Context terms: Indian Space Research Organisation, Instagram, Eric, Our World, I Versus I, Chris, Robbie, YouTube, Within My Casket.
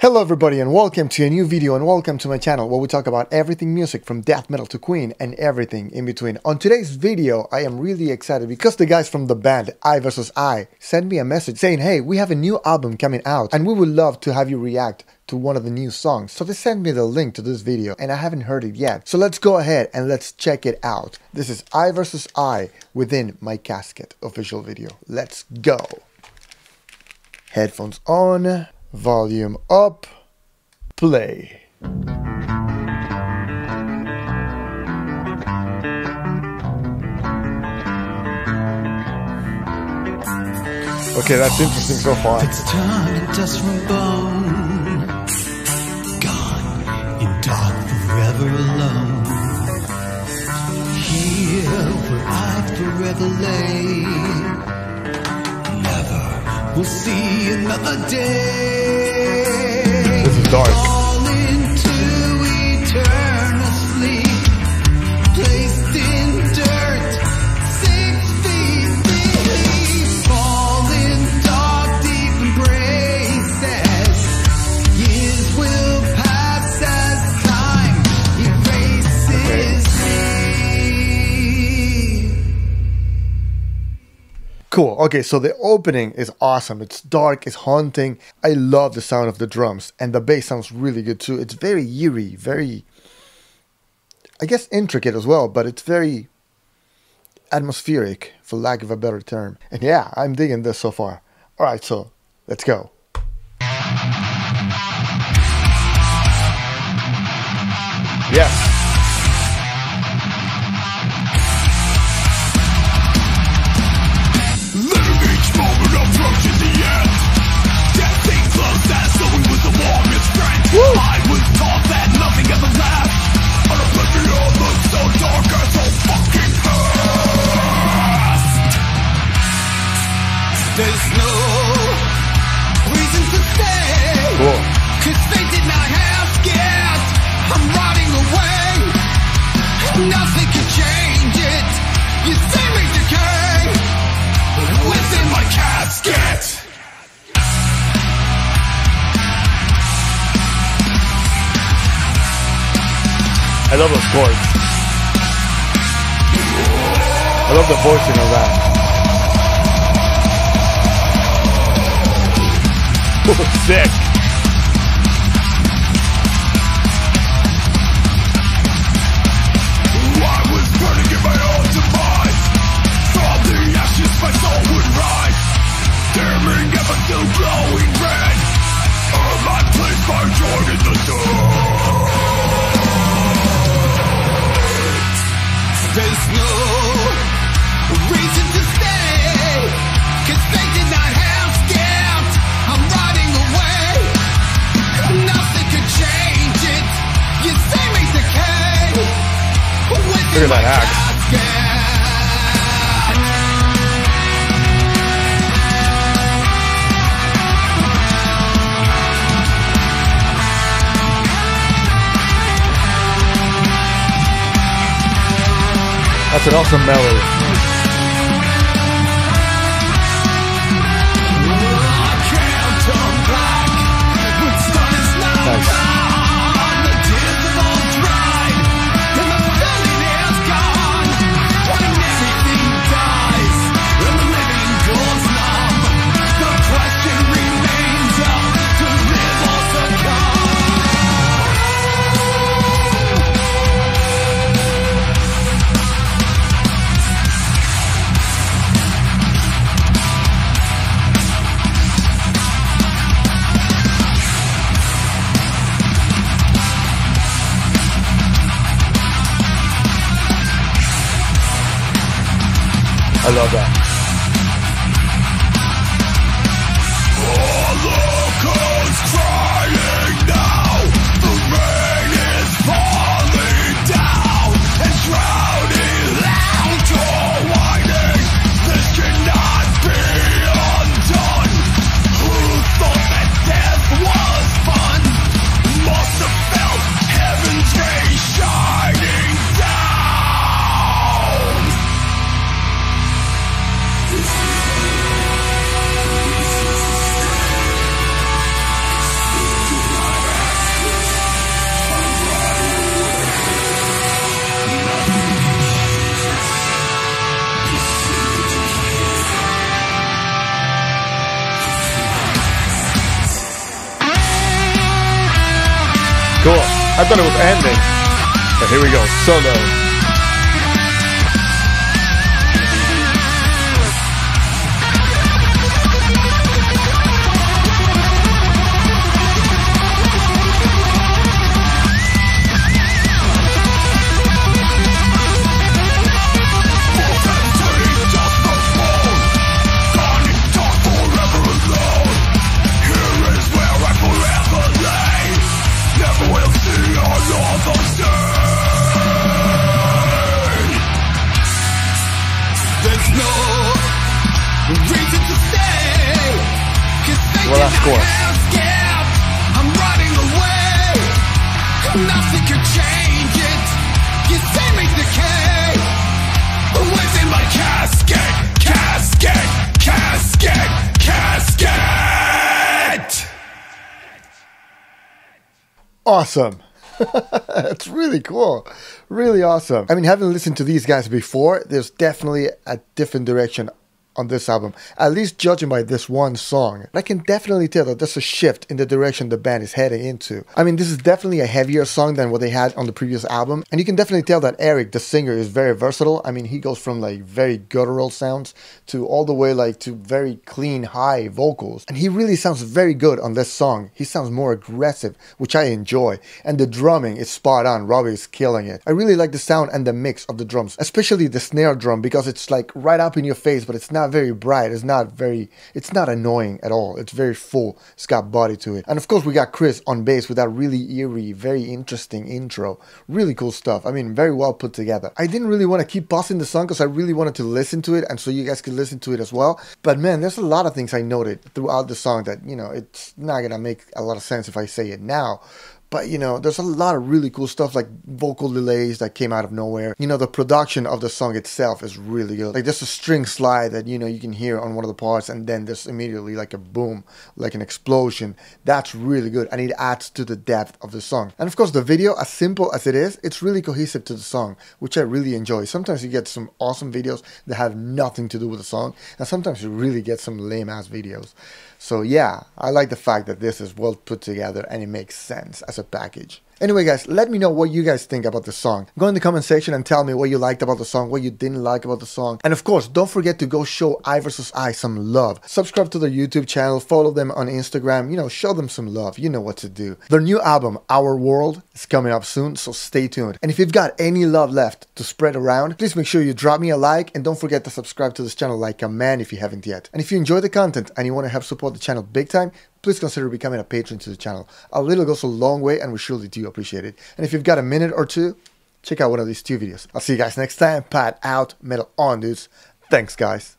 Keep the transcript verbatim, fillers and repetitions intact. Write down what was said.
Hello everybody and welcome to a new video and welcome to my channel where we talk about everything music from death metal to Queen and everything in between. On today's video I am really excited because the guys from the band I Versus I sent me a message saying, hey, we have a new album coming out and we would love to have you react to one of the new songs. So they sent me the link to this video and I haven't heard it yet. So let's go ahead and let's check it out. This is I Versus I Within My Casket official video. Let's go. Headphones on. Volume up, play. Okay, that's interesting so far. It's time and dust from bone, gone in dark forever alone. Here where I forever lay, never will see another day. Dark. All into eternal sleep, placed in dirt, six feet beneath. Fall in dark, deep embraces. Years will pass as time erases me. Cool. Okay, so the opening is awesome. It's dark, it's haunting. I love the sound of the drums and the bass sounds really good too. It's very eerie, very, I guess, intricate as well, but it's very atmospheric for lack of a better term. And yeah, I'm digging this so far. All right, so let's go. Yes. I love those chords. I love the voicing of that. Oh, sick. I was burning in my own demise. From the ashes my soul would rise. Staring at my still glowing red. Oh, I placed my joy in the dark. There's no reason to stay, 'cause fate did not have scams. I'm running away. Nothing could change it. You see me decay. Look at that axe. That's an awesome melody. Nice. I love that. All of us crying now. The rain is falling down and shrouding loud or whining. This cannot be undone. Who thought that death was fun? Must have felt heaven's rays shining down. Cool. I thought it was ending. But here we go. Solo. Well, of course. I'm running away. Nothing can change it. You see me decay. Within my casket, casket, casket, casket. Awesome. It's really cool. Really awesome. I mean, having listened to these guys before, there's definitely a different direction on this album, at least judging by this one song. I can definitely tell that there's a shift in the direction the band is heading into. I mean, this is definitely a heavier song than what they had on the previous album, and you can definitely tell that Eric, the singer, is very versatile. I mean, he goes from like very guttural sounds to all the way like to very clean high vocals, and he really sounds very good on this song. He sounds more aggressive, which I enjoy, and the drumming is spot on. Robbie is killing it. I really like the sound and the mix of the drums, especially the snare drum, because it's like right up in your face, but it's not Not very bright. It's not very it's not annoying at all. It's very full. It's got body to it. And of course we got Chris on bass with that really eerie, very interesting intro. Really cool stuff. I mean, very well put together. I didn't really want to keep pausing the song because I really wanted to listen to it, and so you guys could listen to it as well. But man, there's a lot of things I noted throughout the song that, you know, it's not gonna make a lot of sense if I say it now. But, you know, there's a lot of really cool stuff, like vocal delays that came out of nowhere. You know, the production of the song itself is really good. Like, there's a string slide that, you know, you can hear on one of the parts, and then there's immediately like a boom, like an explosion. That's really good, and it adds to the depth of the song. And of course, the video, as simple as it is, it's really cohesive to the song, which I really enjoy. Sometimes you get some awesome videos that have nothing to do with the song, and sometimes you really get some lame-ass videos. So yeah, I like the fact that this is well put together and it makes sense as a package. Anyway guys, let me know what you guys think about the song. Go in the comment section and tell me what you liked about the song, what you didn't like about the song. And of course, don't forget to go show I Versus I some love. Subscribe to their YouTube channel, follow them on Instagram, you know, show them some love. You know what to do. Their new album, Our World, is coming up soon, so stay tuned. And if you've got any love left to spread around, please make sure you drop me a like, and don't forget to subscribe to this channel like a man if you haven't yet. And if you enjoy the content and you want to help support the channel big time, please consider becoming a patron to the channel. A little goes a long way, and we surely do appreciate it. And if you've got a minute or two, check out one of these two videos. I'll see you guys next time. Pat out, metal on, dudes. Thanks, guys.